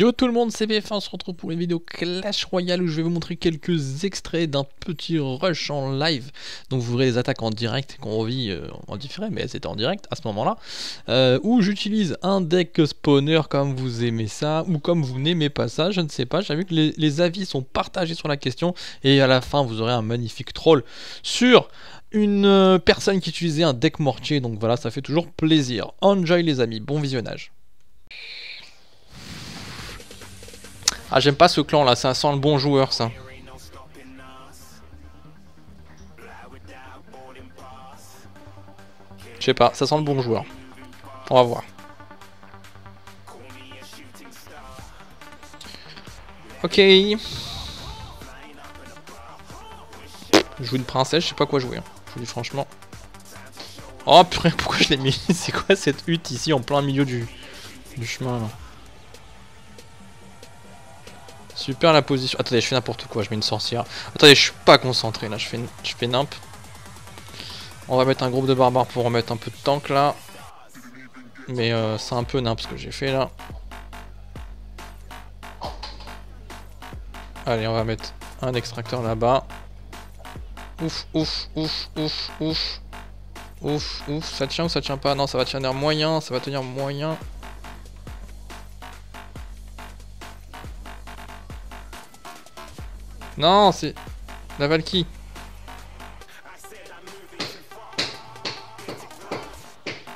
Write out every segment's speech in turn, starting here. Yo tout le monde, c'est BF1, on se retrouve pour une vidéo Clash Royale où je vais vous montrer quelques extraits d'un petit rush en live. Donc vous verrez les attaques en direct qu'on revit en différé, mais c'était en direct à ce moment-là. Où j'utilise un deck spawner comme vous aimez ça ou comme vous n'aimez pas ça, je ne sais pas. J'ai vu que les avis sont partagés sur la question et à la fin vous aurez un magnifique troll sur une personne qui utilisait un deck mortier. Donc voilà, ça fait toujours plaisir. Enjoy les amis, bon visionnage. Ah, j'aime pas ce clan là, ça sent le bon joueur ça. Je sais pas, ça sent le bon joueur. On va voir. Ok. Je joue une princesse, je sais pas quoi jouer. Je vous dis franchement. Oh purée, pourquoi je l'ai mis? C'est quoi cette hutte ici en plein milieu du chemin là? Super la position. Attendez, je fais n'importe quoi, je mets une sorcière. Attendez, je suis pas concentré là, je fais nimp. On va mettre un groupe de barbares pour remettre un peu de tank là. Mais c'est un peu nimp ce que j'ai fait là. Allez, on va mettre un extracteur là-bas. Ouf, ouf, ouf, ouf, ouf. Ouf, ouf, ça tient ou ça tient pas? Non, ça va tenir moyen, ça va tenir moyen. Non, c'est la Valkyrie.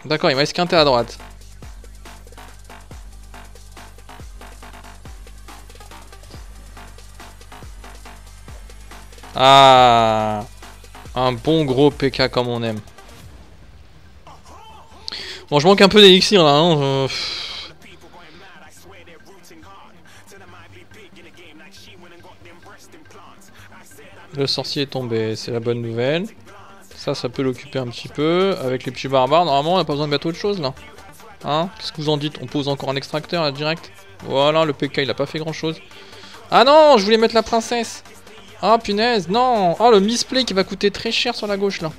D'accord, il m'a esquinté à droite. Ah, un bon gros PK comme on aime. Bon, je manque un peu d'élixir là. Hein, Le sorcier est tombé, c'est la bonne nouvelle. Ça peut l'occuper un petit peu. Avec les petits barbares, normalement on n'a pas besoin de mettre autre chose là. Hein? Qu'est-ce que vous en dites? On pose encore un extracteur là direct. Voilà, le PK il a pas fait grand chose. Ah non, je voulais mettre la princesse. Ah punaise, non. Ah, le misplay qui va coûter très cher sur la gauche là.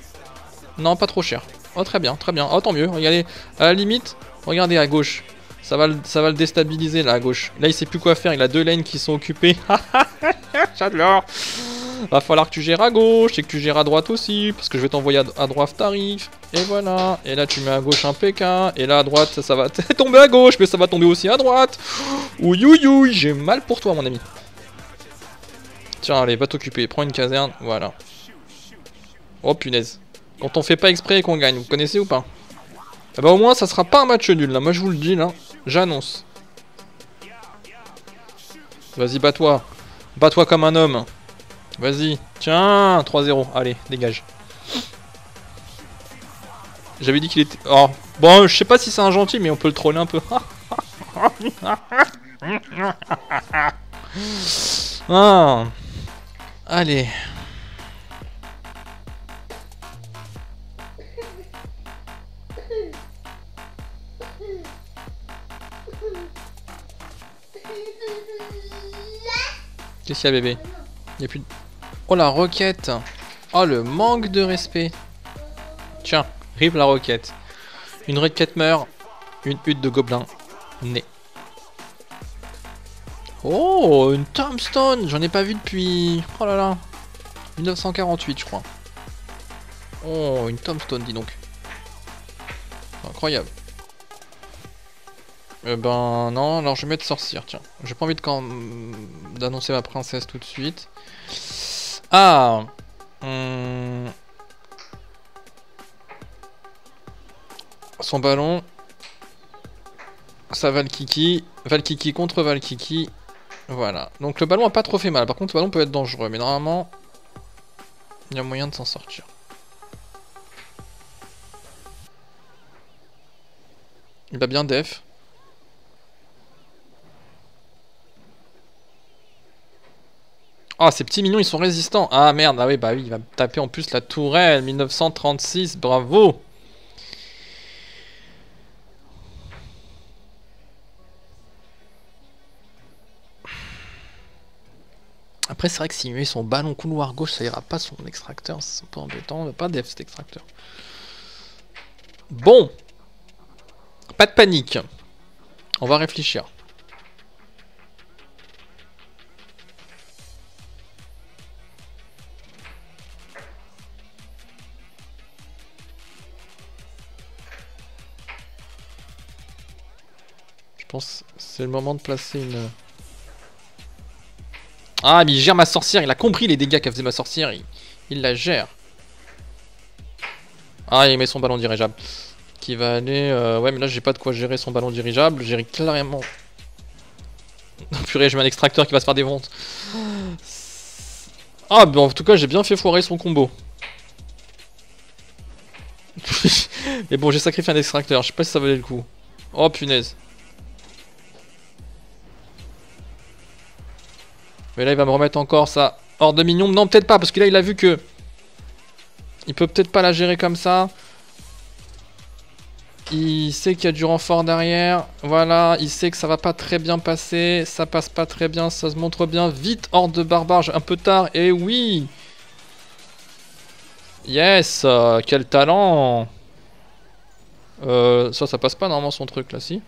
Non, pas trop cher. Oh très bien, très bien. Oh tant mieux, regardez. À la limite, regardez à gauche. Ça va le déstabiliser là à gauche. Là il sait plus quoi faire, il a deux lanes qui sont occupées. J'adore. Va falloir que tu gères à gauche et que tu gères à droite aussi, parce que je vais t'envoyer à droite tarif. Et voilà. Et là tu mets à gauche un PK. Et là à droite ça va tomber à gauche, mais ça va tomber aussi à droite. Ouïe ouïe ouïe, j'ai mal pour toi mon ami. Tiens allez, va t'occuper, prends une caserne, voilà. Oh punaise. Quand on fait pas exprès et qu'on gagne, vous connaissez ou pas? Eh ben au moins ça sera pas un match nul là, moi je vous le dis là, j'annonce. Vas-y bats-toi. Bats-toi comme un homme. Vas-y, tiens, 3-0, allez, dégage. J'avais dit qu'il était... Oh, bon, je sais pas si c'est un gentil, mais on peut le troller un peu. Ah. Allez. Qu'est-ce qu'il y a, bébé? Il n'y a plus de... Oh la roquette! Oh le manque de respect! Tiens, rip la roquette. Une roquette meurt, une hutte de gobelin née. Oh, une tombstone! J'en ai pas vu depuis... Oh là là! 1948 je crois. Oh, une tombstone dis donc. Incroyable. Eh ben non, alors je vais mettre sorcière, tiens. J'ai pas envie d'annoncer ma princesse tout de suite. Ah Son ballon. Ça Valkyrie. Valkyrie contre Valkyrie. Voilà. Donc le ballon a pas trop fait mal. Par contre le ballon peut être dangereux. Mais normalement, il y a moyen de s'en sortir. Il a bien def. Ah, ces petits mignons, ils sont résistants. Ah merde, ah oui, bah oui, il va taper en plus la tourelle. 1936, bravo. Après, c'est vrai que s'il met son ballon couloir gauche, ça ira pas son extracteur. C'est un peu embêtant, on va pas def cet extracteur. Bon. Pas de panique. On va réfléchir. Je pense que c'est le moment de placer une... Ah, mais il gère ma sorcière. Il a compris les dégâts qu'a faisait ma sorcière. Il la gère. Ah, il met son ballon dirigeable. Qui va aller... Ouais, mais là, j'ai pas de quoi gérer son ballon dirigeable. J'ai clairement... Purée, je mets un extracteur qui va se faire des ventes. Ah, bah en tout cas, j'ai bien fait foirer son combo. Mais bon, j'ai sacrifié un extracteur. Je sais pas si ça valait le coup. Oh, punaise. Mais là, il va me remettre encore ça hors de mignon. Non, peut-être pas, parce que là, il a vu que... Il peut peut-être pas la gérer comme ça. Il sait qu'il y a du renfort derrière. Voilà, il sait que ça va pas très bien passer. Ça passe pas très bien, ça se montre bien. Vite, hors de barbare, un peu tard. Et oui! Yes! Quel talent! Ça passe pas normalement son truc là, si?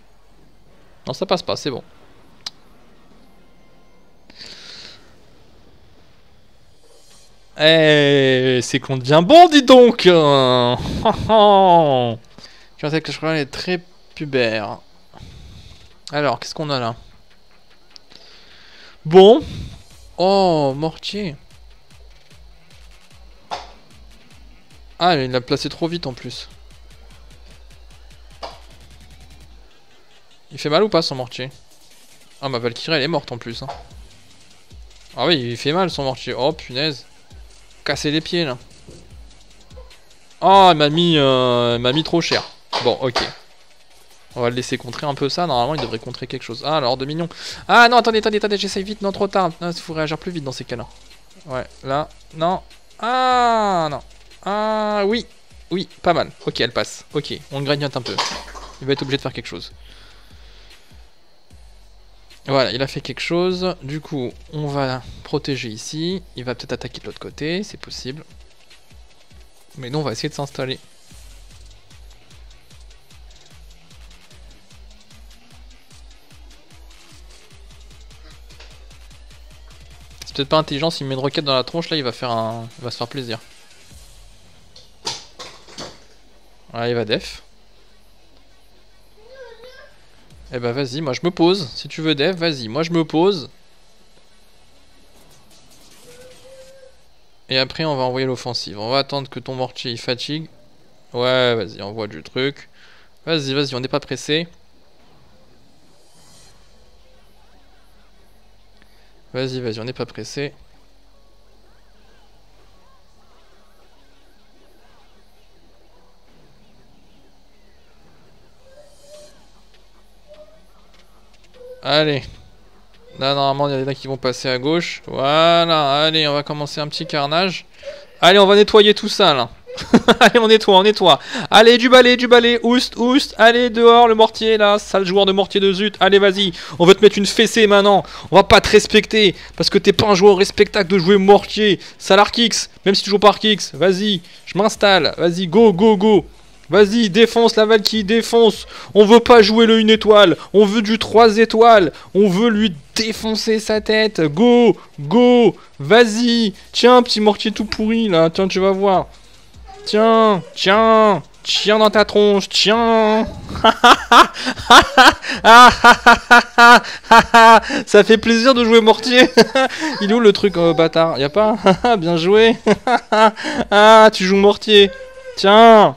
Non, ça passe pas, c'est bon. Eh, c'est qu'on devient bon, dis donc! Quand est-ce que je crois qu'elle est très pubère. Alors, qu'est-ce qu'on a là? Bon. Oh, mortier. Ah, il l'a placé trop vite en plus. Il fait mal ou pas son mortier? Ah, ma Valkyrie, elle est morte en plus. Hein. Ah oui, il fait mal son mortier. Oh, punaise. Casser les pieds là. Oh, elle m'a mis trop cher. Bon, ok. On va le laisser contrer un peu ça. Normalement, il devrait contrer quelque chose. Ah, alors, de mignon. Ah, non, attendez. J'essaye vite. Non, trop tard. Il faut réagir plus vite dans ces cas-là. Ouais, là. Non. Ah, non. Ah, oui. Oui, pas mal. Ok, elle passe. Ok, on le grignote un peu. Il va être obligé de faire quelque chose. Voilà, il a fait quelque chose. Du coup, on va protéger ici. Il va peut-être attaquer de l'autre côté. C'est possible. Mais non, on va essayer de s'installer. C'est peut-être pas intelligent, s'il met une roquette dans la tronche, là il va faire un... Il va se faire plaisir. Voilà, il va def. Eh bah vas-y, moi je me pose. Si tu veux def, vas-y, moi je me pose. Et après on va envoyer l'offensive. On va attendre que ton mortier il fatigue. Ouais, vas-y, envoie du truc. Vas-y, on n'est pas pressé. Vas-y, on n'est pas pressé. Allez. Là, normalement, il y en a qui vont passer à gauche. Voilà, allez, on va commencer un petit carnage. Allez, on va nettoyer tout ça, là. Allez, on nettoie. Allez, du balai, oust. Allez, dehors, le mortier, là. Sale joueur de mortier de zut. Allez, vas-y. On veut te mettre une fessée, maintenant. On va pas te respecter. Parce que t'es pas un joueur respectable de jouer mortier. Sale Arkix. Même si tu joues pas Arkix. Vas-y, je m'installe. Vas-y, go. Vas-y, défonce la Valkyrie, défonce. On veut pas jouer le 1 étoile. On veut du 3 étoiles. On veut lui défoncer sa tête. Go. Vas-y. Tiens, petit mortier tout pourri, là. Tiens, tu vas voir. Tiens dans ta tronche. Tiens. Ça fait plaisir de jouer mortier. Il est où le truc, bâtard? Y'a pas? Bien joué. Ah, tu joues mortier. Tiens.